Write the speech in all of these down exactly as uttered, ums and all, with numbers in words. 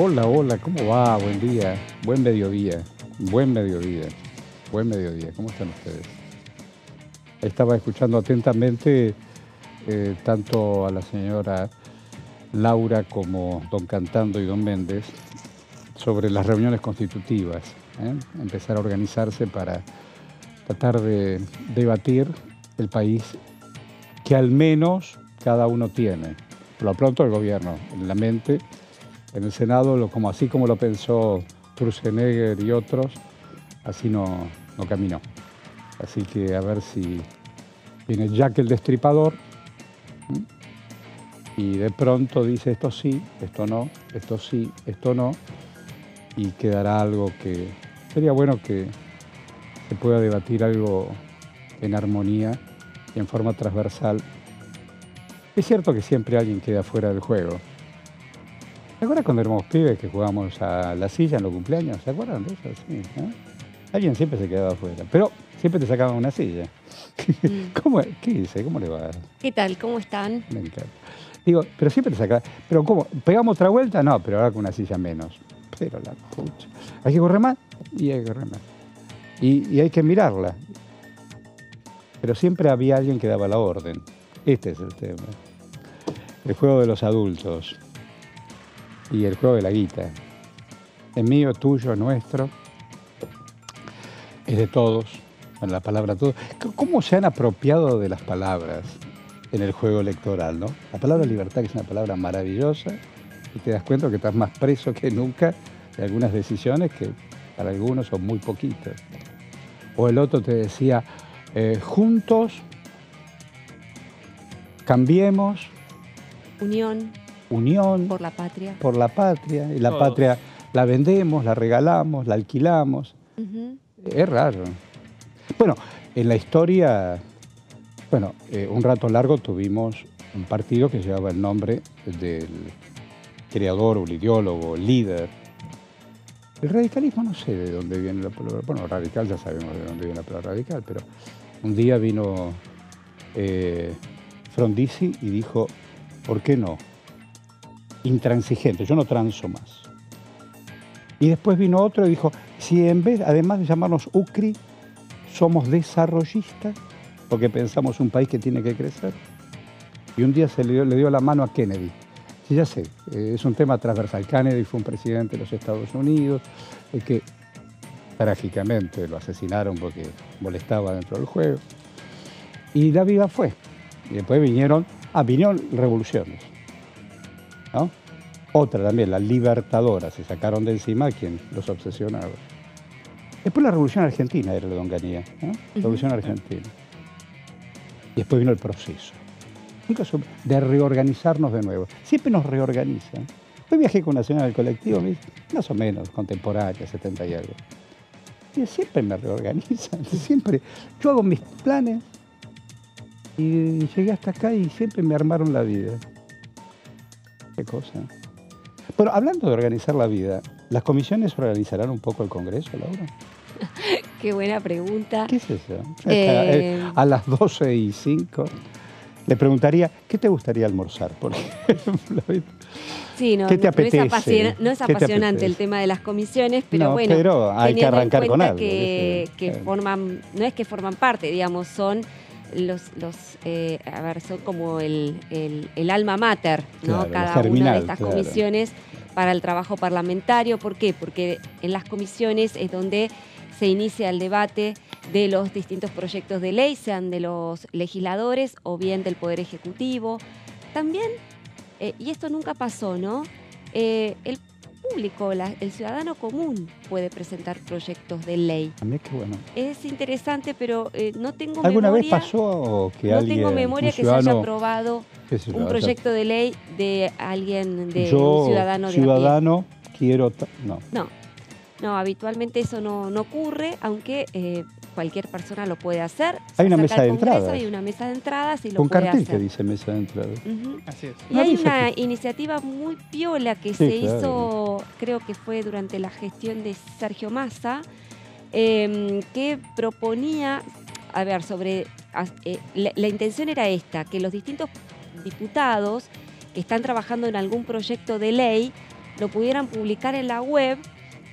Hola, hola, ¿cómo va? Buen día, buen mediodía, buen mediodía, buen mediodía. ¿Cómo están ustedes? Estaba escuchando atentamente eh, tanto a la señora Laura como don Cantando y don Méndez sobre las reuniones constitutivas, ¿eh? Empezar a organizarse para tratar de debatir el país que al menos cada uno tiene. Por lo pronto el gobierno en la mente, en el Senado, lo, como, así como lo pensó Truschenegger y otros, así no, no caminó. Así que a ver si viene Jack el Destripador, ¿sí? Y de pronto dice esto sí, esto no, esto sí, esto no, y quedará algo que sería bueno que se pueda debatir, algo en armonía y en forma transversal. Es cierto que siempre alguien queda fuera del juego. ¿Se acuerdan cuando éramos pibes que jugábamos a la silla en los cumpleaños? ¿Se acuerdan de eso? Sí, ¿eh? Alguien siempre se quedaba afuera, pero siempre te sacaban una silla. ¿Cómo, ¿Qué dice? ¿Cómo le va? ¿Qué tal? ¿Cómo están? Me encanta. Digo, pero siempre te sacaban. ¿Pero cómo? ¿Pegamos otra vuelta? No, pero ahora con una silla menos. Pero la pucha. Hay que correr más y hay que correr más. Y, y hay que mirarla. Pero siempre había alguien que daba la orden. Este es el tema. El juego de los adultos y el juego de la guita. El mío, tuyo, nuestro, es de todos, en la palabra todos. ¿Cómo se han apropiado de las palabras en el juego electoral, no? La palabra libertad, que es una palabra maravillosa, y te das cuenta que estás más preso que nunca de algunas decisiones que para algunos son muy poquitas. O el otro te decía, eh, juntos, cambiemos. Unión. Unión. Por la patria. Por la patria. Y la todos. Patria la vendemos, la regalamos, la alquilamos. Uh-huh. Es raro. Bueno, en la historia, bueno, eh, un rato largo tuvimos un partido que llevaba el nombre del creador, un ideólogo, líder. El radicalismo, no sé de dónde viene la palabra. Bueno, radical ya sabemos de dónde viene la palabra radical, pero un día vino eh, Frondizi y dijo, ¿por qué no? Intransigente, yo no transo más. Y después vino otro y dijo, si en vez, además de llamarnos U C R I, somos desarrollistas, porque pensamos un país que tiene que crecer. Y un día se le dio, le dio la mano a Kennedy. Sí, ya sé, es un tema transversal. Kennedy fue un presidente de los Estados Unidos, que trágicamente lo asesinaron porque molestaba dentro del juego. Y la vida fue. Y después vinieron, ah, vinieron revoluciones, ¿no? Otra también, la Libertadora, se sacaron de encima a quien los obsesionaba. Después la Revolución Argentina era la donganía, ¿no? Revolución Argentina. Y después vino el proceso. Nunca supe de reorganizarnos de nuevo. Siempre nos reorganizan. Hoy viajé con una señora del colectivo, me dice, más o menos, contemporánea, setenta y algo. Y siempre me reorganizan, siempre. Yo hago mis planes y llegué hasta acá y siempre me armaron la vida. Qué cosa. Pero hablando de organizar la vida, ¿las comisiones organizarán un poco el Congreso, Laura? Qué buena pregunta. ¿Qué es eso? Eh... A las doce y cinco le preguntaría, ¿qué te gustaría almorzar, por ejemplo? Sí, no, ¿qué te apetece? No es, apasion... no es apasionante el tema de las comisiones, pero no, bueno, pero hay que arrancar con algo. Que, que claro. forman, no es que forman parte, digamos, son... Los, los eh, a ver, son como el, el, el alma mater, ¿no? Claro, cada terminal, una de estas claro. comisiones para el trabajo parlamentario. ¿Por qué? Porque en las comisiones es donde se inicia el debate de los distintos proyectos de ley, sean de los legisladores o bien del Poder Ejecutivo. También, eh, y esto nunca pasó, ¿no? Eh, el público, la, el ciudadano común puede presentar proyectos de ley. A mí qué bueno. Es interesante, pero eh, no tengo ¿Alguna memoria... ¿Alguna vez pasó que no alguien... No tengo memoria que se haya aprobado un proyecto de ley de alguien, de Yo, un ciudadano de ciudadano, a pie. quiero... No. no. No, habitualmente eso no, no ocurre, aunque eh, cualquier persona lo puede hacer. Hay una mesa de entradas. Hay una mesa de entradas y lo puede hacer. Un cartel que dice mesa de entradas. Uh-huh. Así es. Y no, hay una que... iniciativa muy piola que sí, se claro. hizo, creo que fue durante la gestión de Sergio Massa, eh, que proponía, a ver, sobre... Eh, la, la intención era esta, que los distintos diputados que están trabajando en algún proyecto de ley lo pudieran publicar en la web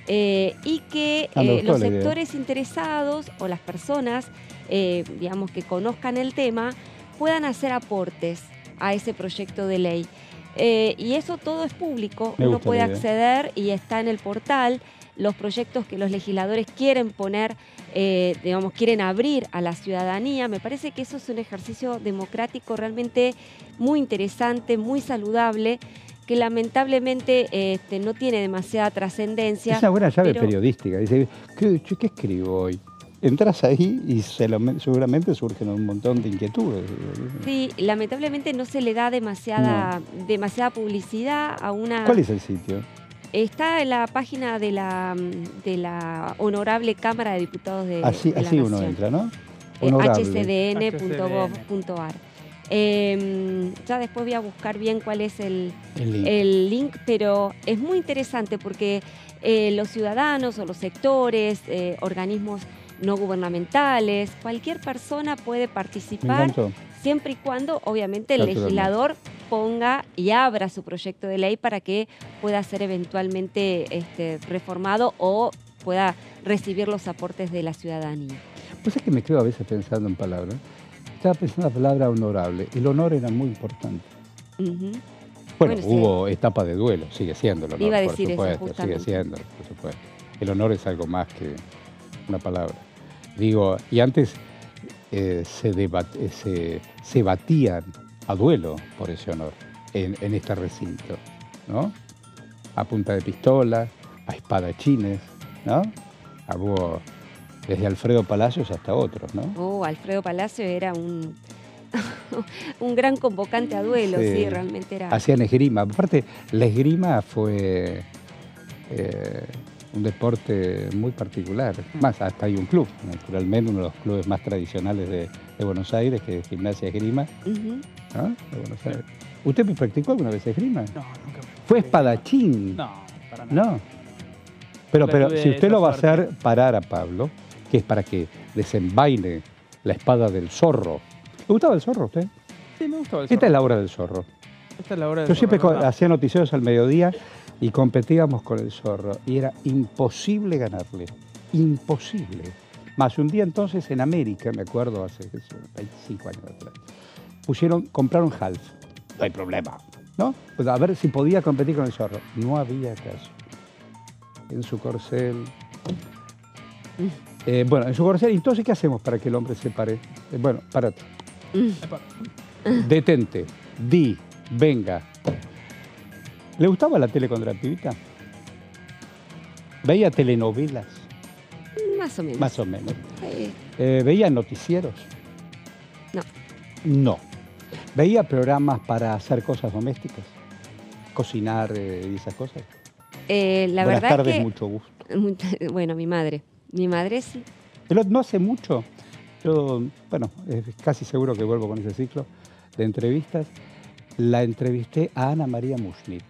eh, y que eh, los sectores interesados o las personas eh, digamos que conozcan el tema puedan hacer aportes a ese proyecto de ley. Eh, y eso todo es público, uno puede acceder y está en el portal los proyectos que los legisladores quieren poner, eh, digamos, quieren abrir a la ciudadanía. Me parece que eso es un ejercicio democrático realmente muy interesante, muy saludable, que lamentablemente este, no tiene demasiada trascendencia. Es una buena llave pero... periodística. Dice, ¿qué, ¿qué escribo hoy? Entras ahí y se lo, seguramente surgen un montón de inquietudes. Sí, lamentablemente no se le da demasiada, no. demasiada publicidad a una... ¿Cuál es el sitio? Está en la página de la, de la Honorable Cámara de Diputados de, así, de la así Nación. Uno entra, ¿no? Eh, H C D N punto gov punto ar. Eh, ya después voy a buscar bien cuál es el, el, link. el link, pero es muy interesante porque eh, los ciudadanos o los sectores, eh, organismos no gubernamentales, cualquier persona puede participar siempre y cuando, obviamente, el legislador ponga y abra su proyecto de ley para que pueda ser eventualmente este, reformado o pueda recibir los aportes de la ciudadanía. Pues es que me quedo a veces pensando en palabras. Estaba pensando en la palabra honorable. El honor era muy importante. Uh-huh. Bueno, bueno, hubo sí. etapa de duelo, sigue siendo el honor, Iba a decir por supuesto, eso, sigue siendo, por supuesto. El honor es algo más que una palabra. Digo, y antes eh, se, debat, eh, se, se batían a duelo por ese honor en, en este recinto, ¿no? A punta de pistola, a espadachines, ¿no? Hubo desde Alfredo Palacios hasta otros, ¿no? Oh, Alfredo Palacios era un, un gran convocante a duelo, sí, sí, realmente era. Hacían esgrima. Aparte, la esgrima fue... Eh, un deporte muy particular. Más, hasta hay un club, naturalmente, uno de los clubes más tradicionales de, de Buenos Aires, que es Gimnasia Esgrima. Uh-huh. ¿No? De Buenos Aires. Sí. ¿Usted practicó alguna vez esgrima? No, nunca. ¿Fue espadachín? No, para nada. No. Pero, pero si usted lo va a hacer parar a Pablo, que es para que desenvaine la espada del zorro. ¿Le gustaba el zorro a usted? Sí, me gustaba el zorro. Esta es la hora del zorro. Esta es la hora del Yo zorro, siempre ¿no? hacía noticieros al mediodía y competíamos con el zorro, y era imposible ganarle, imposible. Más un día entonces en América, me acuerdo hace veinticinco años atrás, pusieron, compraron half, no hay problema, ¿no? Pues a ver si podía competir con el zorro. No había caso. En su corcel... Eh, bueno, en su corcel, entonces, ¿qué hacemos para que el hombre se pare? Eh, bueno, párate. Detente, di, venga. ¿Le gustaba la tele cuando era pibita? ¿Veía telenovelas? Más o menos. Más o menos. Eh. Eh, ¿Veía noticieros? No. No. ¿Veía programas para hacer cosas domésticas? ¿Cocinar eh, y esas cosas? Eh, la Buenas verdad tardes, que... mucho gusto. Bueno, mi madre. Mi madre sí. Pero no hace mucho. Yo, bueno, eh, casi seguro que vuelvo con ese ciclo de entrevistas. La entrevisté a Ana María Mushnit,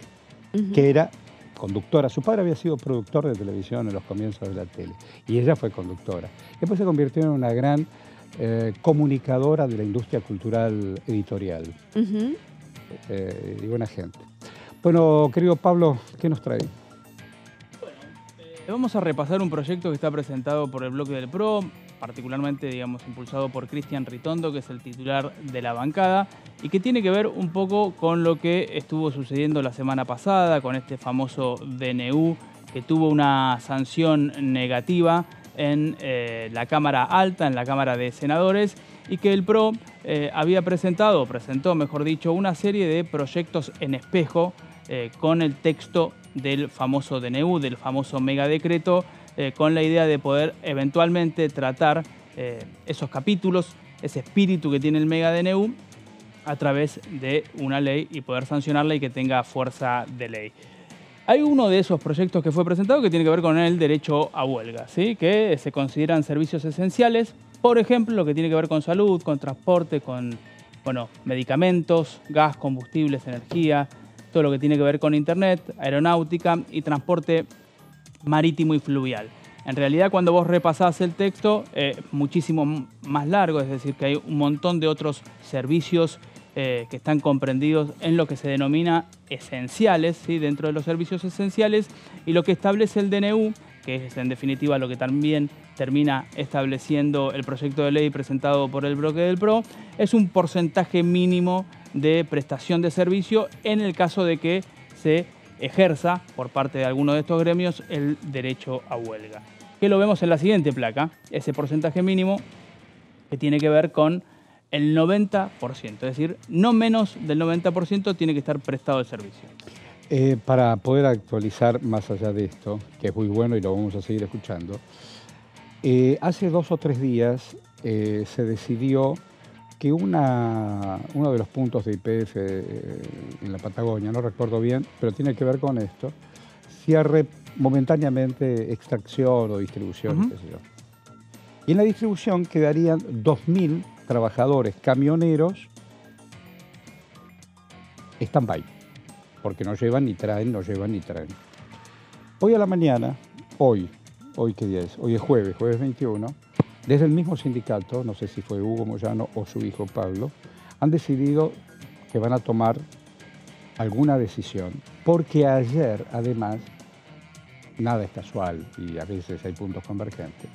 que era conductora. Su padre había sido productor de televisión en los comienzos de la tele, y ella fue conductora. Después se convirtió en una gran eh, comunicadora de la industria cultural editorial. Uh-huh. eh, y buena gente. Bueno, querido Pablo, ¿qué nos trae? Bueno, eh, vamos a repasar un proyecto que está presentado por el bloque del P R O, particularmente, digamos, impulsado por Cristian Ritondo, que es el titular de la bancada, y que tiene que ver un poco con lo que estuvo sucediendo la semana pasada, con este famoso D N U que tuvo una sanción negativa en eh, la Cámara Alta, en la Cámara de Senadores, y que el P R O eh, había presentado, presentó, mejor dicho, una serie de proyectos en espejo eh, con el texto del famoso D N U, del famoso megadecreto, Eh, con la idea de poder eventualmente tratar eh, esos capítulos, ese espíritu que tiene el mega D N U a través de una ley y poder sancionarla y que tenga fuerza de ley. Hay uno de esos proyectos que fue presentado que tiene que ver con el derecho a huelga, ¿sí? Que se consideran servicios esenciales, por ejemplo, lo que tiene que ver con salud, con transporte, con bueno, medicamentos, gas, combustibles, energía, todo lo que tiene que ver con internet, aeronáutica y transporte marítimo y fluvial. En realidad, cuando vos repasás el texto, es eh, muchísimo más largo, es decir, que hay un montón de otros servicios eh, que están comprendidos en lo que se denomina esenciales, ¿sí?, dentro de los servicios esenciales, y lo que establece el D N U, que es en definitiva lo que también termina estableciendo el proyecto de ley presentado por el bloque del P R O, es un porcentaje mínimo de prestación de servicio en el caso de que se ejerza por parte de alguno de estos gremios el derecho a huelga. Que lo vemos en la siguiente placa, ese porcentaje mínimo que tiene que ver con el noventa por ciento, es decir, no menos del noventa por ciento tiene que estar prestado el servicio. Eh, para poder actualizar más allá de esto, que es muy bueno y lo vamos a seguir escuchando, eh, hace dos o tres días eh, se decidió que una, uno de los puntos de Y P F eh, en la Patagonia, no recuerdo bien, pero tiene que ver con esto, cierre momentáneamente extracción o distribución, uh-huh. qué sé yo. Y en la distribución quedarían dos mil trabajadores camioneros stand-by, porque no llevan ni traen, no llevan ni traen. Hoy a la mañana, hoy, hoy qué día es, hoy es jueves, jueves veintiuno, desde el mismo sindicato, no sé si fue Hugo Moyano o su hijo Pablo, han decidido que van a tomar alguna decisión, porque ayer, además, nada es casual y a veces hay puntos convergentes.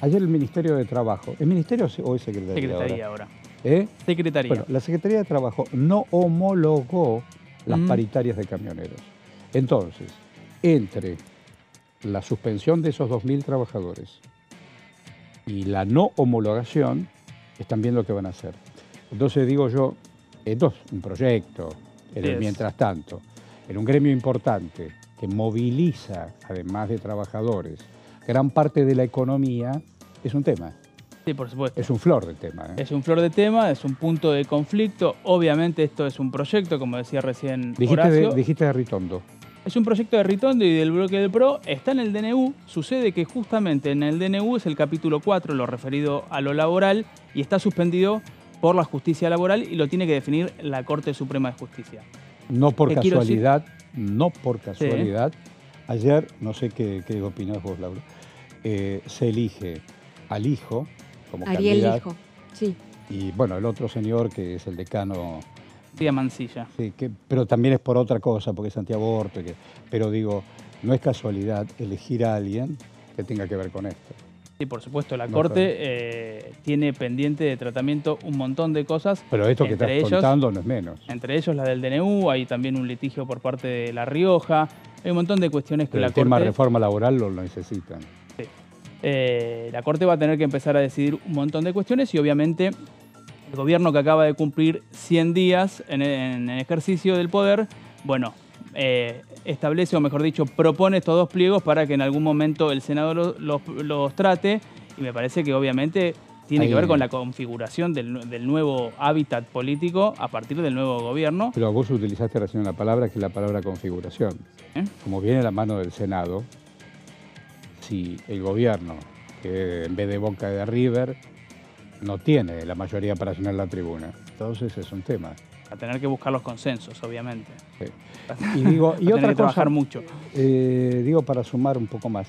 Ayer el Ministerio de Trabajo, ¿el Ministerio o es Secretaría? Secretaría ahora. ahora. ¿Eh? Secretaría. Bueno, la Secretaría de Trabajo no homologó las mm. paritarias de camioneros. Entonces, entre la suspensión de esos dos mil trabajadores y la no homologación, están viendo lo que van a hacer. Entonces digo yo, esto es un proyecto, en el, mientras tanto, en un gremio importante que moviliza, además de trabajadores, gran parte de la economía, es un tema. Sí, por supuesto. Es un flor de tema. ¿eh? Es un flor de tema, es un punto de conflicto. Obviamente esto es un proyecto, como decía recién dijiste de, dijiste de Ritondo. Es un proyecto de Ritondo y del bloque del P R O. Está en el D N U. Sucede que justamente en el D N U es el capítulo cuatro, lo referido a lo laboral, y está suspendido por la justicia laboral y lo tiene que definir la Corte Suprema de Justicia. No por casualidad, no por casualidad. Sí. Ayer, no sé qué, qué opinás vos, Laura, eh, se elige al hijo... Como Ariel Hijo, sí. Y bueno, el otro señor que es el decano... Sí, Mancilla. Sí, que, pero también es por otra cosa, porque es antiaborto. Que, pero digo, no es casualidad elegir a alguien que tenga que ver con esto. Sí, por supuesto, la no Corte eh, tiene pendiente de tratamiento un montón de cosas. Pero esto que estás ellos, contando no es menos. Entre ellos la del D N U, hay también un litigio por parte de La Rioja, hay un montón de cuestiones que pero la el Corte... el tema de reforma laboral lo necesitan. Sí. Eh, la Corte va a tener que empezar a decidir un montón de cuestiones y obviamente el gobierno que acaba de cumplir cien días en, en, en ejercicio del poder, bueno, eh, establece o mejor dicho propone estos dos pliegos para que en algún momento el Senado los, los, los trate y me parece que obviamente tiene Ahí, que ver con la configuración del, del nuevo hábitat político a partir del nuevo gobierno. Pero vos utilizaste recién una palabra que es la palabra configuración. ¿Eh? Como viene la mano del Senado... Si el gobierno, que en vez de Boca de River, no tiene la mayoría para llenar la tribuna. Entonces es un tema. A tener que buscar los consensos, obviamente. Sí. Y digo, y a tener otra que cosa, trabajar mucho. Eh, digo, para sumar un poco más.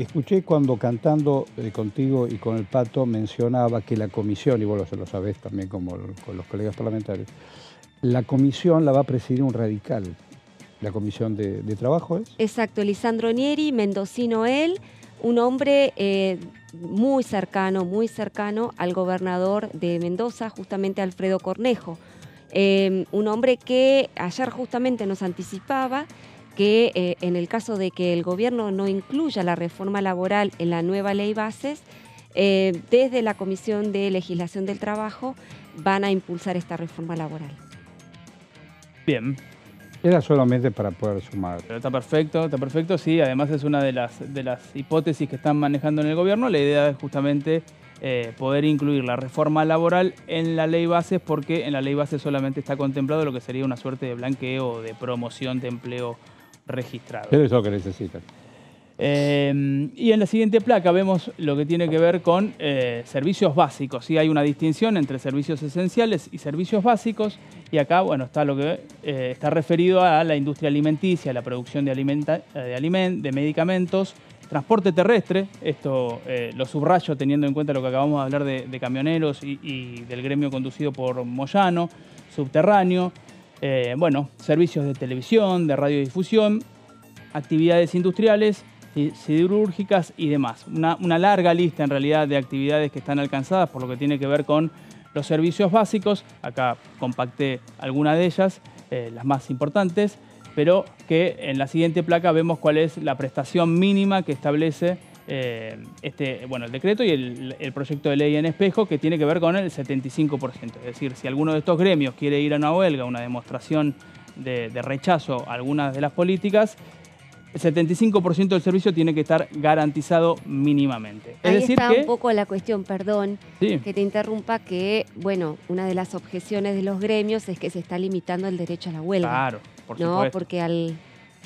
Escuché cuando cantando eh, contigo y con el Pato mencionaba que la comisión, y vos lo sabés también como con los colegas parlamentarios, la comisión la va a presidir un radical. ¿La comisión de, de trabajo es? Exacto, Lisandro Nieri, mendocino él, un hombre eh, muy cercano, muy cercano al gobernador de Mendoza, justamente Alfredo Cornejo. Eh, un hombre que ayer justamente nos anticipaba que eh, en el caso de que el gobierno no incluya la reforma laboral en la nueva ley bases, eh, desde la Comisión de Legislación del Trabajo van a impulsar esta reforma laboral. Bien. Era solamente para poder sumar. Pero está perfecto, está perfecto, sí. Además es una de las, de las hipótesis que están manejando en el gobierno. La idea es justamente eh, poder incluir la reforma laboral en la ley bases porque en la ley bases solamente está contemplado lo que sería una suerte de blanqueo o de promoción de empleo registrado. Pero es lo que necesitan. Eh, y en la siguiente placa vemos lo que tiene que ver con eh, servicios básicos. Sí, hay una distinción entre servicios esenciales y servicios básicos. Y acá, bueno, está lo que eh, está referido a la industria alimenticia, la producción de, alimenta, de, aliment, de medicamentos, Transporte terrestre, esto eh, lo subrayo teniendo en cuenta lo que acabamos de hablar de, de camioneros y, y del gremio conducido por Moyano, subterráneo, eh, bueno, servicios de televisión, de radiodifusión, actividades industriales, siderúrgicas y demás. Una, una larga lista en realidad de actividades que están alcanzadas por lo que tiene que ver con los servicios básicos. Acá compacté algunas de ellas, eh, las más importantes, pero que en la siguiente placa vemos cuál es la prestación mínima que establece eh, este, bueno, el decreto y el, el proyecto de ley en espejo, que tiene que ver con el setenta y cinco por ciento. Es decir, si alguno de estos gremios quiere ir a una huelga, una demostración de, de rechazo a algunas de las políticas, el setenta y cinco por ciento del servicio tiene que estar garantizado mínimamente. Es Ahí decir está que... un poco la cuestión, perdón, sí. que te interrumpa, que bueno, una de las objeciones de los gremios es que se está limitando el derecho a la huelga. Claro, por supuesto. No, porque al,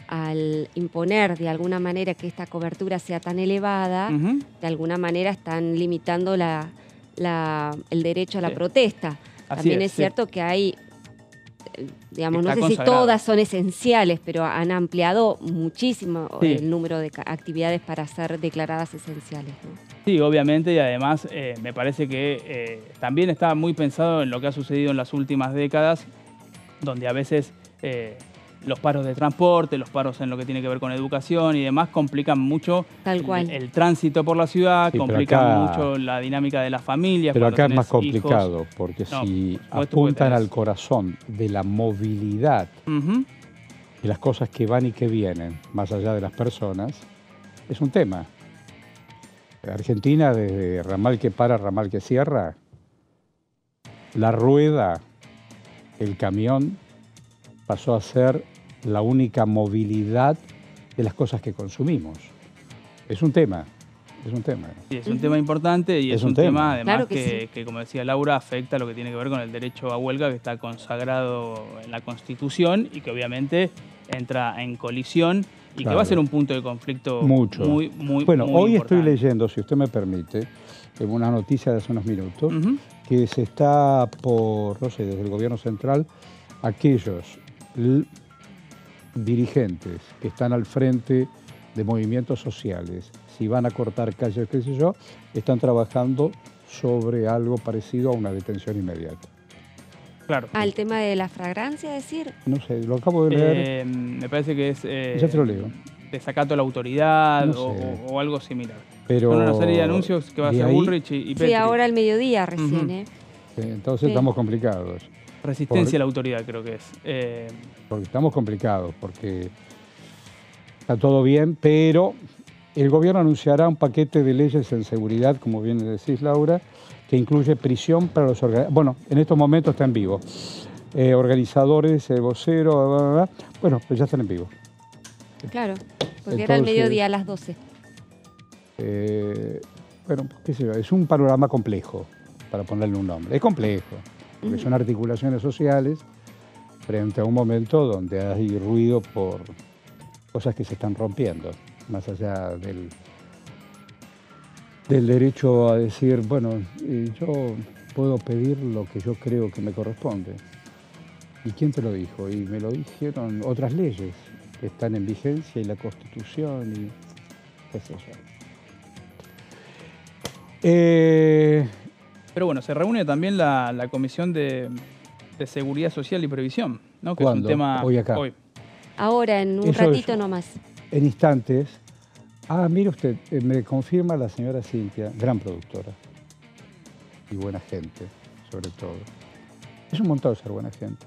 al imponer de alguna manera que esta cobertura sea tan elevada, uh-huh. de alguna manera están limitando la, la, el derecho a la sí. protesta. Así También es, es cierto sí. que hay... Digamos, no sé consagrado. si todas son esenciales, pero han ampliado muchísimo sí. el número de actividades para ser declaradas esenciales, ¿no? Sí, obviamente, y además eh, me parece que eh, también está muy pensado en lo que ha sucedido en las últimas décadas, donde a veces eh, los paros de transporte, los paros en lo que tiene que ver con educación y demás, complican mucho Tal cual. El, el tránsito por la ciudad, sí, complican acá, mucho la dinámica de las familias. Pero acá es más complicado, hijos. porque no, si por apuntan al corazón de la movilidad uh-huh. y las cosas que van y que vienen, más allá de las personas, es un tema. Argentina, desde ramal que para, ramal que cierra, la rueda, el camión, pasó a ser la única movilidad de las cosas que consumimos. Es un tema, es un tema. Sí, es un tema importante y es, es un tema, tema además claro que, que, sí. que, como decía Laura, afecta a lo que tiene que ver con el derecho a huelga, que está consagrado en la Constitución y que obviamente entra en colisión y claro. que va a ser un punto de conflicto Mucho. muy, muy, bueno, muy hoy importante. Estoy leyendo, si usted me permite, una noticia de hace unos minutos, uh-huh. que se está por, no sé, desde el gobierno central, aquellos... dirigentes que están al frente de movimientos sociales, si van a cortar calles, qué sé yo, están trabajando sobre algo parecido a una detención inmediata. Claro. ¿Al tema de la fragancia, decir? No sé, lo acabo de leer. Eh, me parece que es... Eh, ya te lo leo. Desacato a la autoridad no sé. o, o algo similar. Pero... Son una serie de anuncios que va a hacer ahí... Bullrich y, y Petri. Sí, ahora al mediodía recién, uh-huh. ¿eh? Sí, entonces sí. estamos complicados. Resistencia Por, a la autoridad, creo que es. Eh... Porque estamos complicados, porque está todo bien, pero el gobierno anunciará un paquete de leyes en seguridad, como bien decís, Laura, que incluye prisión para los organizadores. Bueno, en estos momentos está en vivo. Eh, organizadores, eh, voceros, bla, bla, bla. Bueno, pues ya están en vivo. Claro, porque Entonces, era el mediodía a las doce. Eh, bueno, qué sé yo, es un panorama complejo, para ponerle un nombre. Es complejo. Porque son articulaciones sociales frente a un momento donde hay ruido por cosas que se están rompiendo, más allá del, del derecho a decir, bueno, yo puedo pedir lo que yo creo que me corresponde. ¿Y quién te lo dijo? Y me lo dijeron otras leyes que están en vigencia y la Constitución y qué sé yo. Eh... Pero bueno, se reúne también la, la Comisión de, de Seguridad Social y Previsión, ¿no? Que ¿Cuándo? Es un tema hoy acá. Hoy. Ahora, en un Eso ratito es, nomás. En instantes. Ah, mire usted, me confirma la señora Cintia, gran productora. Y buena gente, sobre todo. Es un montón ser buena gente.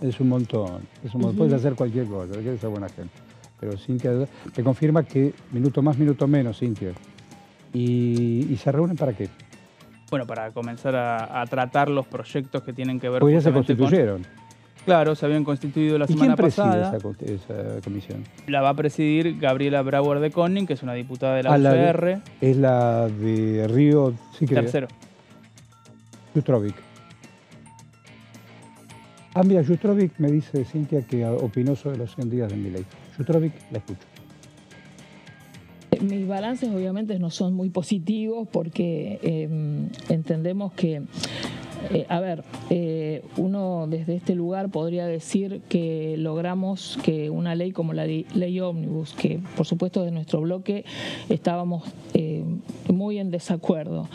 Es un montón. Es un montón. Uh-huh. Puedes hacer cualquier cosa, quieres ser buena gente. Pero Cintia, me confirma que minuto más, minuto menos, Cintia. ¿Y, y se reúnen para qué? Bueno, para comenzar a, a tratar los proyectos que tienen que ver con... Pues ya se constituyeron. Con... Claro, se habían constituido la semana pasada. ¿Y quién preside esa, esa comisión? La va a presidir Gabriela Brouwer de Koning, que es una diputada de la ah, U C R. La de, es la de Río... Sí, Tercero. Justrovic. Ah, mira, Justrovic me dice, Cintia, que opinó sobre los cien días de Milei. Justrovic, la escucho. Mis balances obviamente no son muy positivos porque eh, entendemos que Eh, a ver, eh, uno desde este lugar podría decir que logramos que una ley como la ley ómnibus, que por supuesto de nuestro bloque estábamos eh, muy en desacuerdo,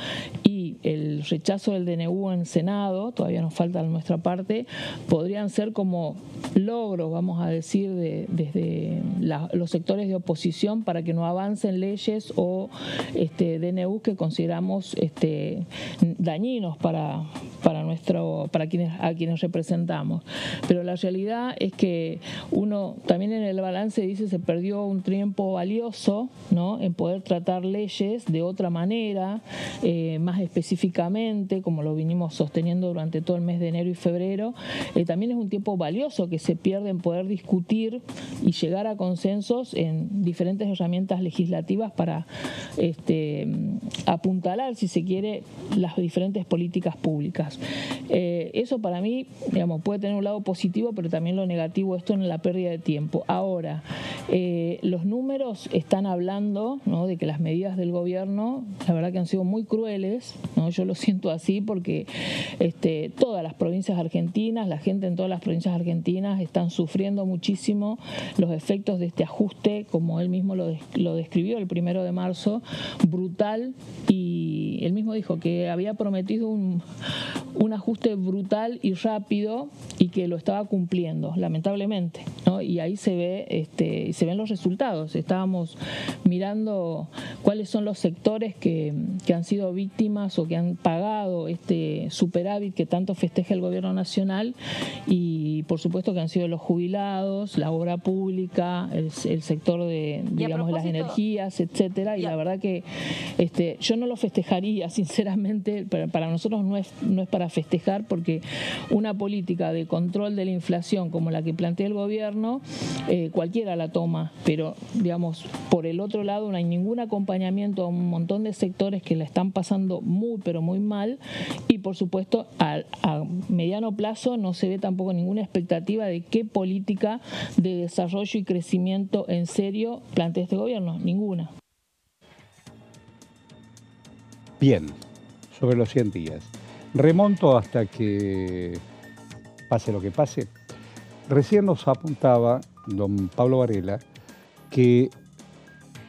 y el rechazo del D N U en Senado, todavía nos falta de nuestra parte, podrían ser como logros, vamos a decir, de, desde la, los sectores de oposición para que no avancen leyes o este, D N U que consideramos este, dañinos para... para nuestro para quienes a quienes representamos. Pero la realidad es que uno también en el balance dice se perdió un tiempo valioso, ¿no?, en poder tratar leyes de otra manera, eh, más específicamente, como lo vinimos sosteniendo durante todo el mes de enero y febrero. Eh, también es un tiempo valioso que se pierde en poder discutir y llegar a consensos en diferentes herramientas legislativas para este, apuntalar, si se quiere, las diferentes políticas públicas. Eh, eso para mí, digamos, puede tener un lado positivo, pero también lo negativo, esto en la pérdida de tiempo. Ahora, eh, los números están hablando, ¿no?, de que las medidas del gobierno, la verdad que han sido muy crueles, ¿no? Yo lo siento así porque este, todas las provincias argentinas, la gente en todas las provincias argentinas están sufriendo muchísimo los efectos de este ajuste, como él mismo lo, des lo describió el primero de marzo, brutal, y él mismo dijo que había prometido un... un ajuste brutal y rápido y que lo estaba cumpliendo, lamentablemente, ¿no? Y ahí se ve, este, se ven los resultados. Estábamos mirando cuáles son los sectores que, que han sido víctimas o que han pagado este superávit que tanto festeja el gobierno nacional, y por supuesto que han sido los jubilados, la obra pública, el, el sector de, digamos, las energías, etcétera. Y la verdad que este, yo no lo festejaría, sinceramente. Para, para nosotros no es no es para festejar, porque una política de control de la inflación como la que plantea el gobierno, eh, cualquiera la toma, pero digamos, por el otro lado no hay ningún acompañamiento a un montón de sectores que la están pasando muy pero muy mal, y por supuesto a, a mediano plazo no se ve tampoco ninguna expectativa de qué política de desarrollo y crecimiento en serio plantea este gobierno, ninguna. Bien, sobre los cien días. Remonto hasta que pase lo que pase. Recién nos apuntaba don Pablo Varela que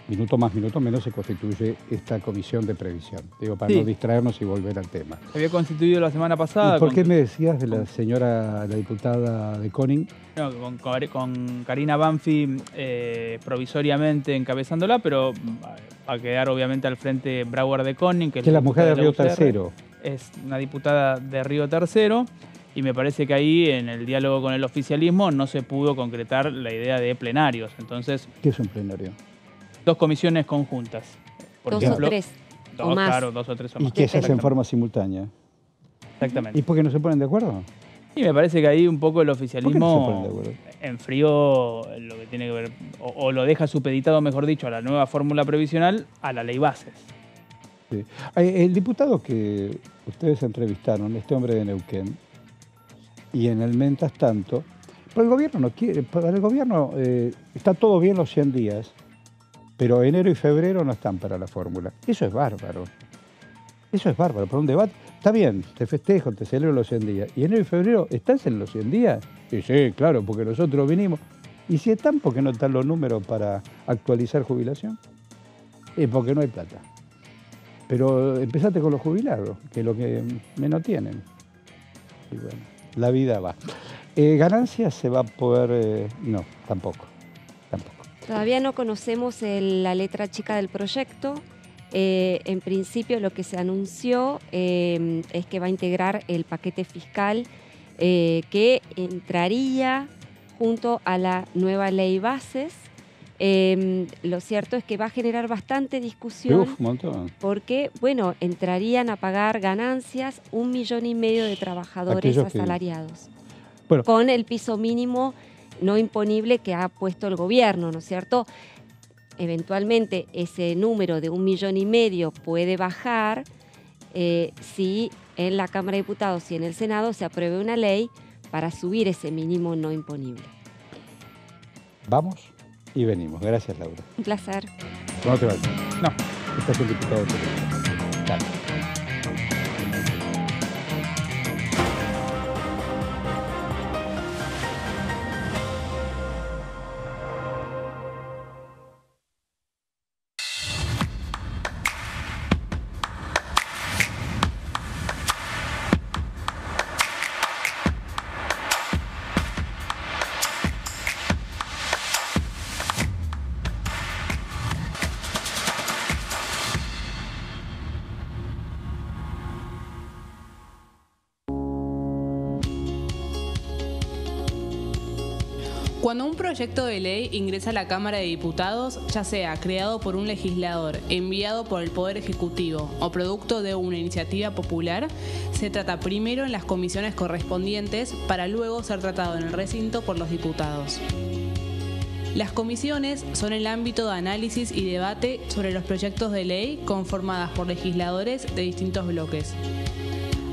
minuto más, minuto menos se constituye esta comisión de previsión. Digo, para sí. no distraernos y volver al tema. Se había constituido la semana pasada. ¿Y por con... qué me decías de la señora, la diputada de Koning? No, con, con Karina Banfi eh, provisoriamente encabezándola, pero va a quedar obviamente al frente Brouwer de Koning. Que es la mujer de Río Tercero. Es una diputada de Río Tercero, y me parece que ahí en el diálogo con el oficialismo no se pudo concretar la idea de plenarios. Entonces, ¿qué es un plenario? Dos comisiones conjuntas. Por dos ejemplo, o tres dos, o más. Claro, dos o tres o más. Y que se hacen en forma simultánea. Exactamente. ¿Y por qué no se ponen de acuerdo? Y me parece que ahí un poco el oficialismo ¿Por qué no se enfrió lo que tiene que ver, o, o lo deja supeditado, mejor dicho, a la nueva fórmula previsional, a la ley bases. Sí. El diputado que ustedes entrevistaron, este hombre de Neuquén, y en el mientras tanto, para el gobierno no quiere, para el gobierno eh, está todo bien los cien días, pero enero y febrero no están para la fórmula. Eso es bárbaro. Eso es bárbaro. Para un debate, está bien, te festejo, te celebro los cien días. ¿Y enero y febrero estás en los cien días? Y sí, claro, porque nosotros vinimos. ¿Y si están, por qué no están los números para actualizar jubilación? Es porque no hay plata. Pero empezaste con los jubilados, que es lo que menos tienen. Y bueno, la vida va. Eh, ¿Ganancias se va a poder...? Eh, no, tampoco, tampoco. Todavía no conocemos el, la letra chica del proyecto. Eh, en principio lo que se anunció eh, es que va a integrar el paquete fiscal eh, que entraría junto a la nueva ley bases. Eh, lo cierto es que va a generar bastante discusión. Uf, montón. Porque, bueno, entrarían a pagar ganancias un millón y medio de trabajadores Aquellos asalariados. Que... Bueno. Con el piso mínimo no imponible que ha puesto el gobierno, ¿no es cierto? Eventualmente ese número de un millón y medio puede bajar eh, si en la Cámara de Diputados y en el Senado se apruebe una ley para subir ese mínimo no imponible. Vamos. Y venimos. Gracias, Laura. Un placer. No te vayas. No. Estás el diputado. Dale. Cuando un proyecto de ley ingresa a la Cámara de Diputados, ya sea creado por un legislador, enviado por el Poder Ejecutivo o producto de una iniciativa popular, se trata primero en las comisiones correspondientes para luego ser tratado en el recinto por los diputados. Las comisiones son el ámbito de análisis y debate sobre los proyectos de ley conformadas por legisladores de distintos bloques.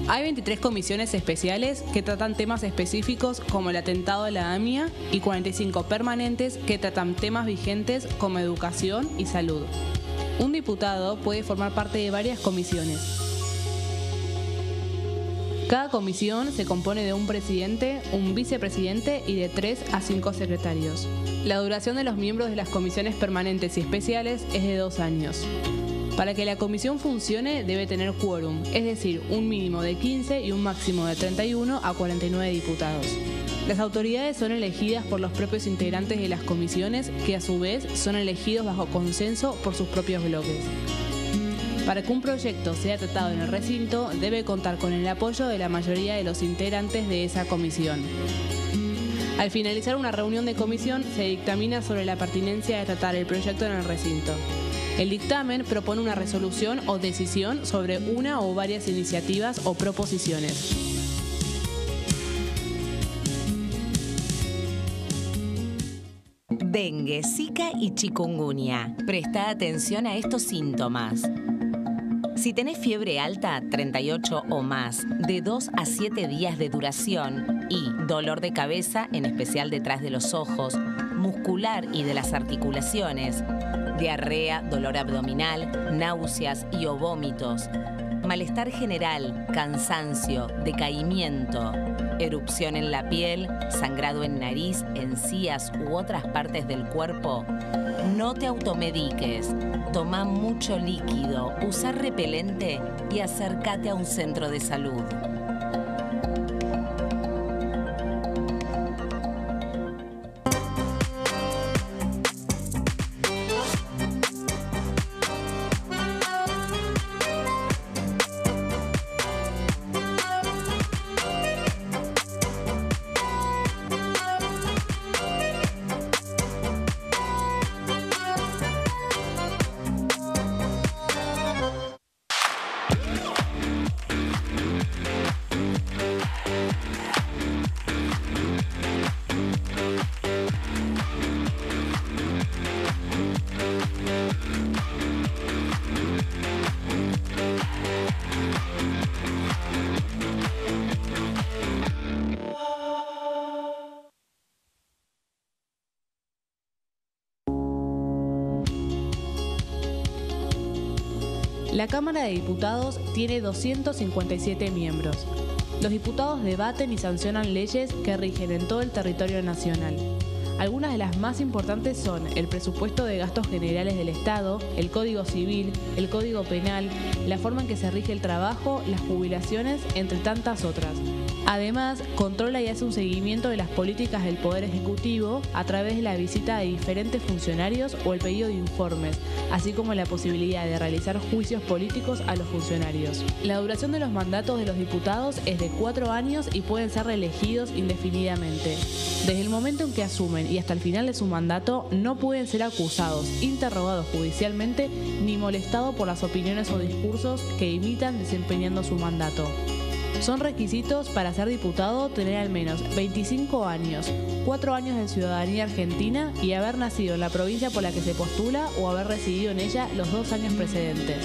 Hay veintitrés comisiones especiales que tratan temas específicos como el atentado a la AMIA y cuarenta y cinco permanentes que tratan temas vigentes como educación y salud. Un diputado puede formar parte de varias comisiones. Cada comisión se compone de un presidente, un vicepresidente y de tres a cinco secretarios. La duración de los miembros de las comisiones permanentes y especiales es de dos años. Para que la comisión funcione debe tener quórum, es decir, un mínimo de quince y un máximo de treinta y uno a cuarenta y nueve diputados. Las autoridades son elegidas por los propios integrantes de las comisiones, que a su vez son elegidos bajo consenso por sus propios bloques. Para que un proyecto sea tratado en el recinto, debe contar con el apoyo de la mayoría de los integrantes de esa comisión. Al finalizar una reunión de comisión, se dictamina sobre la pertinencia de tratar el proyecto en el recinto. El dictamen propone una resolución o decisión sobre una o varias iniciativas o proposiciones. Dengue, Zika y chikungunya. Presta atención a estos síntomas. Si tenés fiebre alta, treinta y ocho o más, de dos a siete días de duración y dolor de cabeza, en especial detrás de los ojos, muscular y de las articulaciones, diarrea, dolor abdominal, náuseas y o vómitos, malestar general, cansancio, decaimiento, erupción en la piel, sangrado en nariz, encías u otras partes del cuerpo, no te automediques, toma mucho líquido, usa repelente y acércate a un centro de salud. La Cámara de Diputados tiene doscientos cincuenta y siete miembros. Los diputados debaten y sancionan leyes que rigen en todo el territorio nacional. Algunas de las más importantes son el presupuesto de gastos generales del Estado, el Código Civil, el Código Penal, la forma en que se rige el trabajo, las jubilaciones, entre tantas otras. Además, controla y hace un seguimiento de las políticas del Poder Ejecutivo a través de la visita de diferentes funcionarios o el pedido de informes, así como la posibilidad de realizar juicios políticos a los funcionarios. La duración de los mandatos de los diputados es de cuatro años y pueden ser reelegidos indefinidamente. Desde el momento en que asumen y hasta el final de su mandato, no pueden ser acusados, interrogados judicialmente ni molestados por las opiniones o discursos que imitan desempeñando su mandato. Son requisitos para ser diputado tener al menos veinticinco años, cuatro años de ciudadanía argentina y haber nacido en la provincia por la que se postula o haber residido en ella los dos años precedentes.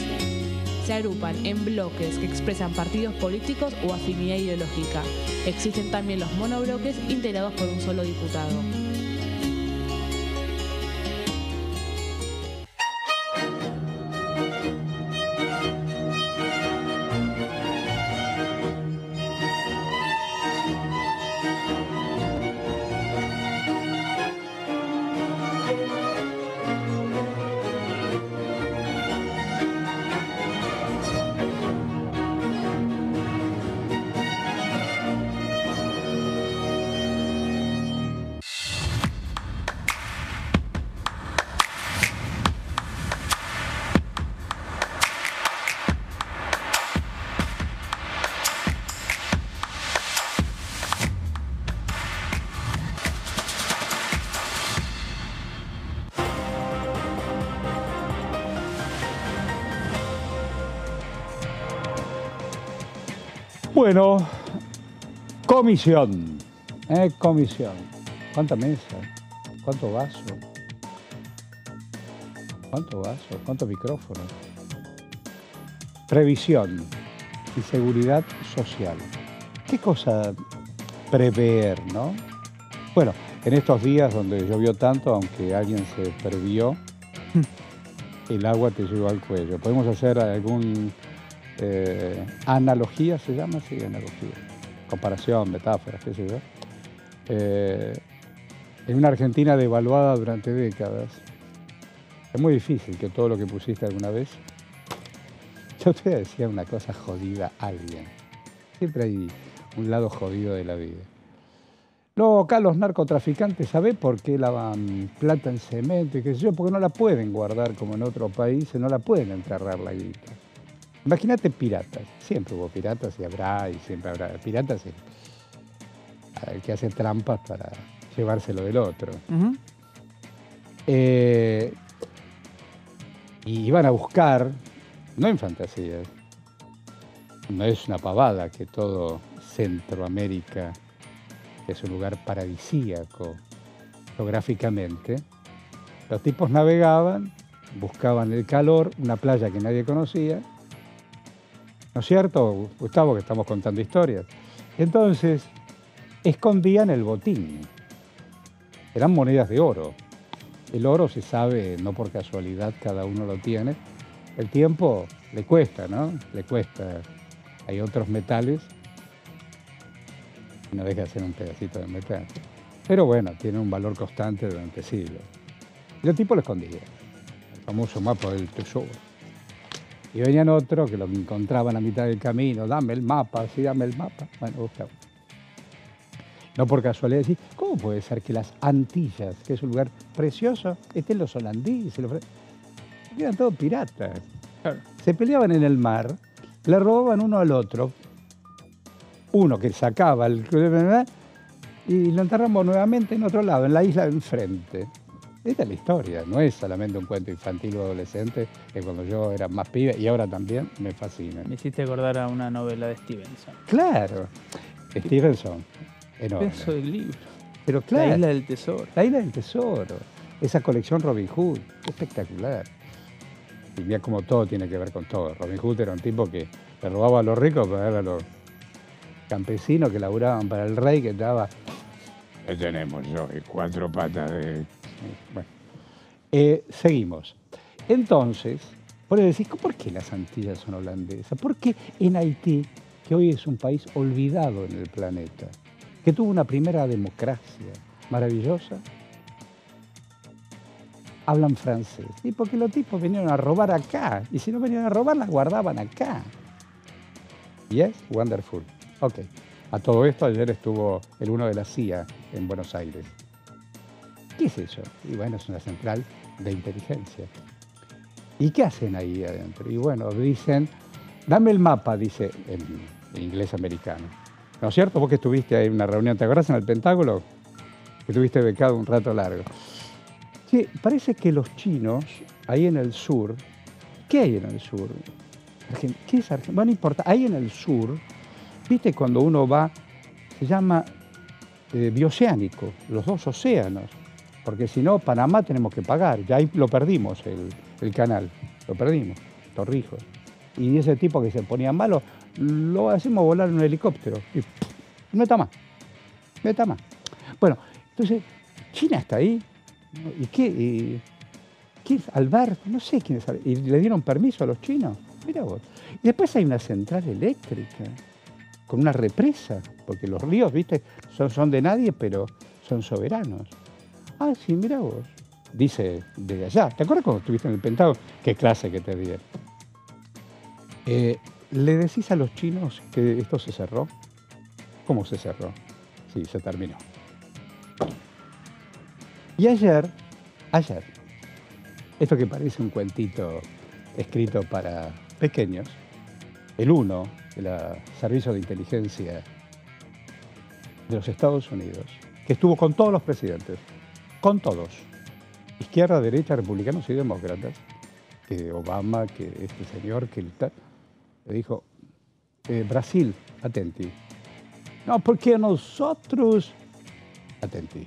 Se agrupan en bloques que expresan partidos políticos o afinidad ideológica. Existen también los monobloques integrados por un solo diputado. Bueno, comisión, eh, comisión. ¿Cuánta mesa? ¿Cuánto vaso? ¿Cuánto vaso? ¿Cuánto micrófono? Previsión y seguridad social. ¿Qué cosa prever, no? Bueno, en estos días donde llovió tanto, aunque alguien se perdió, el agua te llegó al cuello. ¿Podemos hacer algún eh, analogía, se llama así, analogía? Comparación, metáfora, qué sé yo. Eh, en una Argentina devaluada durante décadas, es muy difícil que todo lo que pusiste alguna vez... Yo te decía una cosa jodida a alguien. Siempre hay un lado jodido de la vida. Luego acá los narcotraficantes, ¿sabés por qué lavan plata en cemento y qué sé yo? Porque no la pueden guardar como en otros países, no la pueden enterrar la guita. Imagínate piratas. Siempre hubo piratas y habrá, y siempre habrá piratas y... que hacen trampas para llevárselo del otro. Uh-huh. eh, y iban a buscar, no en fantasías, no es una pavada que todo Centroamérica... que es un lugar paradisíaco geográficamente, los tipos navegaban, buscaban el calor, una playa que nadie conocía, ¿no es cierto, Gustavo, que estamos contando historias? Entonces, escondían el botín, eran monedas de oro. El oro se sabe, no por casualidad, cada uno lo tiene. El tiempo le cuesta, ¿no? Le cuesta. Hay otros metales. No deja de ser un pedacito de metal. Pero bueno, tiene un valor constante durante siglos. Y el tipo lo escondía. El famoso mapa del Tesoro. Y venían otros que lo encontraban a mitad del camino. Dame el mapa, sí, dame el mapa. Bueno, buscaba. No por casualidad decir, ¿cómo puede ser que las Antillas, que es un lugar precioso, estén los holandeses? Los... Eran todos piratas. Se peleaban en el mar, le robaban uno al otro. Uno que sacaba el... y lo enterramos nuevamente en otro lado, en la isla de enfrente. Esta es la historia, no es solamente un cuento infantil o adolescente, que cuando yo era más pibe, y ahora también, me fascina. Me hiciste acordar a una novela de Stevenson. ¡Claro! Stevenson, enorme. El peso del libro. Pero claro, la isla del tesoro. La isla del tesoro. Esa colección Robin Hood, espectacular. Y mira cómo todo tiene que ver con todo. Robin Hood era un tipo que le robaba a los ricos, pero era a los... campesinos que laburaban para el rey que estaba... ¿Qué tenemos hoy? Cuatro patas de... Bueno, eh, seguimos. Entonces, por eso decís, ¿por qué las Antillas son holandesas? ¿Por qué en Haití, que hoy es un país olvidado en el planeta, que tuvo una primera democracia maravillosa, hablan francés? Y porque los tipos vinieron a robar acá, y si no venían a robar, las guardaban acá. Yes, wonderful. Ok, a todo esto ayer estuvo el uno de la C I A en Buenos Aires. ¿Qué es eso? Y bueno, es una central de inteligencia. ¿Y qué hacen ahí adentro? Y bueno, dicen, dame el mapa, dice en inglés americano. ¿No es cierto? Vos que estuviste ahí en una reunión, ¿te acordás en el Pentágono? Que estuviste becado un rato largo. Sí, parece que los chinos, ahí en el sur, ¿qué hay en el sur? ¿Qué es Argentina? Bueno, no importa, ahí en el sur... Viste cuando uno va, se llama eh, bioceánico, los dos océanos, porque si no, Panamá tenemos que pagar, ya ahí lo perdimos el, el canal, lo perdimos, Torrijos. Y ese tipo que se ponía malo, lo hacemos volar en un helicóptero y ¡puf! no está más, no está más. Bueno, entonces, China está ahí, ¿y qué? ¿Y qué es Alberto? No sé quién es Alberto. ¿Y le dieron permiso a los chinos? Mira vos. Y después hay una central eléctrica, con una represa, porque los ríos, viste, son, son de nadie, pero son soberanos. Ah, sí, mirá vos. Dice desde allá. ¿Te acuerdas cuando estuviste en el Pentágono? Qué clase que te dieron. Eh, ¿Le decís a los chinos que esto se cerró? ¿Cómo se cerró? Sí, se terminó. Y ayer, ayer, esto que parece un cuentito escrito para pequeños, el uno... el Servicio de Inteligencia de los Estados Unidos, que estuvo con todos los presidentes, con todos, izquierda, derecha, republicanos y demócratas, que Obama, que este señor, que el tal, le dijo, eh, Brasil, atenti. No, porque nosotros, atenti.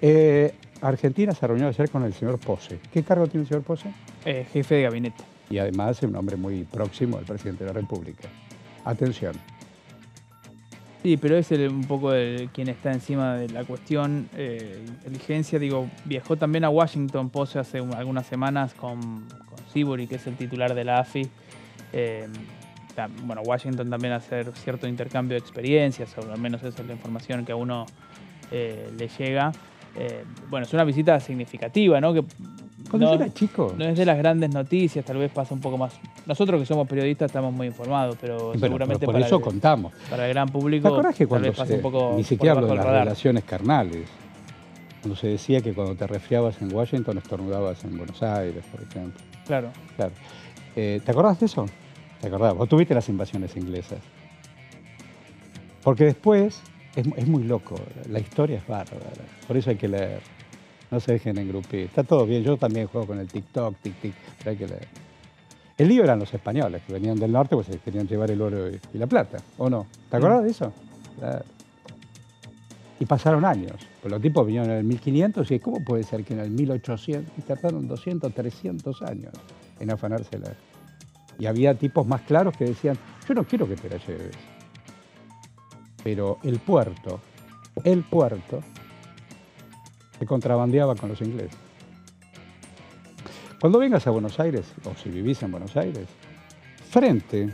Eh, Argentina se reunió ayer con el señor Posse. ¿Qué cargo tiene el señor Posse? Eh, jefe de gabinete. Y además es un hombre muy próximo al presidente de la República. Atención. Sí, pero es el, un poco el, quien está encima de la cuestión eh, inteligencia. Digo, viajó también a Washington Posse hace un, algunas semanas con, con Sibori, que es el titular de la A F I. Eh, también, bueno, Washington también hace cierto intercambio de experiencias, o al menos esa es la información que a uno eh, le llega. Eh, bueno, es una visita significativa, ¿no? Que cuando no, yo era chico. No es de las grandes noticias, tal vez pasa un poco más. Nosotros que somos periodistas estamos muy informados, pero bueno, seguramente pero por para eso el, contamos. Para el gran público. ¿Te acordás que cuando tal vez se, un poco ni siquiera hablo de las relaciones carnales? Cuando se decía que cuando te resfriabas en Washington estornudabas en Buenos Aires, por ejemplo. Claro. Claro. Eh, ¿Te acordás de eso? ¿Te acordás? Vos tuviste las invasiones inglesas. Porque después. Es, es muy loco, la historia es bárbara, por eso hay que leer, no se dejen engrupir. Está todo bien, yo también juego con el tic-toc, tic-tic, pero hay que leer. El lío eran los españoles, que venían del norte, pues se querían llevar el oro y, y la plata, ¿o no? ¿Te acordás mm. de eso? La... Y pasaron años, pues los tipos vinieron en el mil quinientos y ¿cómo puede ser que en el mil ochocientos? Y tardaron doscientos, trescientos años en afanársela. Y había tipos más claros que decían, yo no quiero que te la lleves. Pero el puerto, el puerto, se contrabandeaba con los ingleses. Cuando vengas a Buenos Aires, o si vivís en Buenos Aires, frente,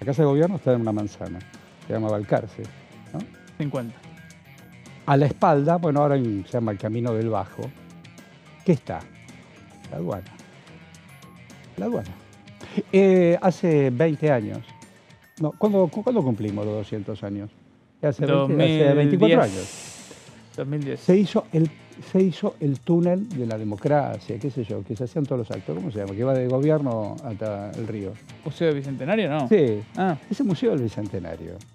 la Casa de Gobierno está en una manzana, se llama Balcarce, ¿no? cincuenta. A la espalda, bueno, ahora se llama el Camino del Bajo, ¿qué está? La aduana. La aduana. Eh, hace veinte años... No, ¿cuándo, ¿cuándo cumplimos los doscientos años? Hace, veinte, hace veinticuatro años. dos mil diez. Se hizo, el, se hizo el túnel de la democracia, qué sé yo, que se hacían todos los actos. ¿Cómo se llama? Que va de gobierno hasta el río. ¿Museo del Bicentenario, no? Sí. Ah. Ese Museo del Bicentenario. Yo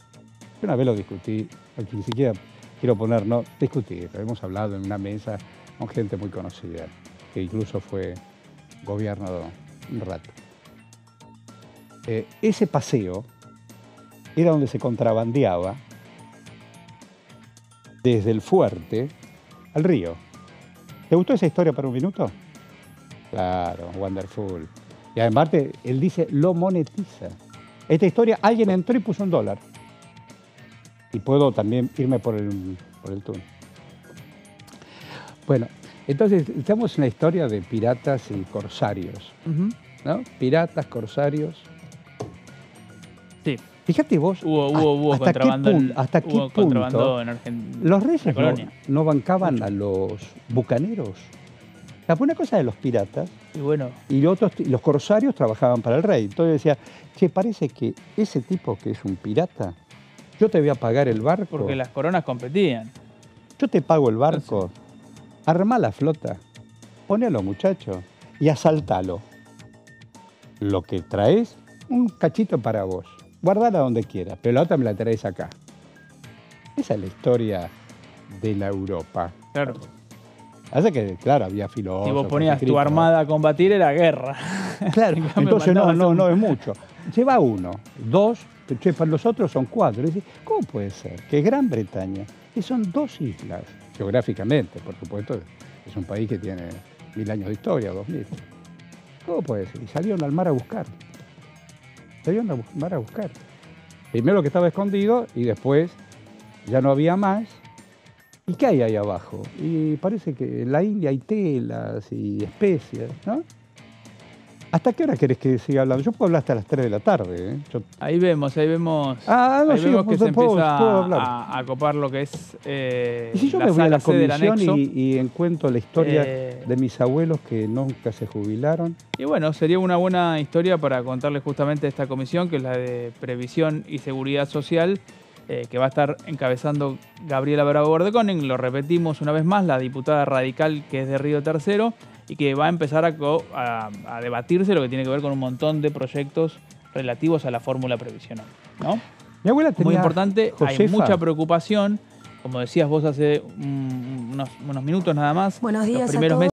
una vez lo discutí, aquí ni siquiera quiero poner, no, discutir. Lo hemos hablado en una mesa con gente muy conocida, que incluso fue gobernador un rato. Eh, ese paseo... era donde se contrabandeaba desde el fuerte al río. ¿Te gustó esa historia para un minuto? Claro, wonderful. Y además, te, él dice, lo monetiza. Esta historia, alguien entró y puso un dólar. Y puedo también irme por el, por el túnel. Bueno, entonces, estamos en la historia de piratas y corsarios. Uh-huh. ¿No? Piratas, corsarios. Sí. Fíjate vos, hubo, hubo, hubo hasta contrabando, qué, punto, hasta hubo qué punto en Argentina, los reyes no, no bancaban mucho a los bucaneros. La buena cosa de los piratas y, bueno, y otros, los corsarios trabajaban para el rey. Entonces decía, che, parece que ese tipo que es un pirata, yo te voy a pagar el barco. Porque las coronas competían. Yo te pago el barco, entonces... armá la flota, ponelo muchacho y asaltalo. Lo que traes, un cachito para vos. Guardala donde quieras, pero la otra me la traes acá. Esa es la historia de la Europa. Claro. Hace que, claro, había filósofos. Si vos ponías escritos, tu armada a combatir, era guerra. Claro, entonces no, no, un... no es mucho. Lleva uno, dos, para los otros son cuatro. Y dices, ¿cómo puede ser que Gran Bretaña, que son dos islas, geográficamente, por supuesto, es un país que tiene mil años de historia, dos mil. ¿Cómo puede ser? Y salieron al mar a buscar. Se iban a buscar, a buscar. Primero lo que estaba escondido y después ya no había más. ¿Y qué hay ahí abajo? Y parece que en la India hay telas y especias, ¿no? ¿Hasta qué hora querés que siga hablando? Yo puedo hablar hasta las tres de la tarde. ¿eh? Yo... Ahí vemos, ahí vemos, ah, no, ahí sí, vemos que puedo, se empieza puedo, puedo a, a copar lo que es eh, ¿y si yo la me voy a la comisión y, y encuentro la historia eh... de mis abuelos que nunca se jubilaron? Y bueno, sería una buena historia para contarles justamente esta comisión, que es la de Previsión y Seguridad Social, eh, que va a estar encabezando Gabriela Brouwer de Koning. Lo repetimos una vez más, la diputada radical que es de Río Tercero, y que va a empezar a, a, a debatirse lo que tiene que ver con un montón de proyectos relativos a la fórmula previsional, ¿no? Mi abuela tenía muy importante, Josefa. Hay mucha preocupación, como decías vos hace um, unos, unos minutos nada más. Buenos días los primeros a todos.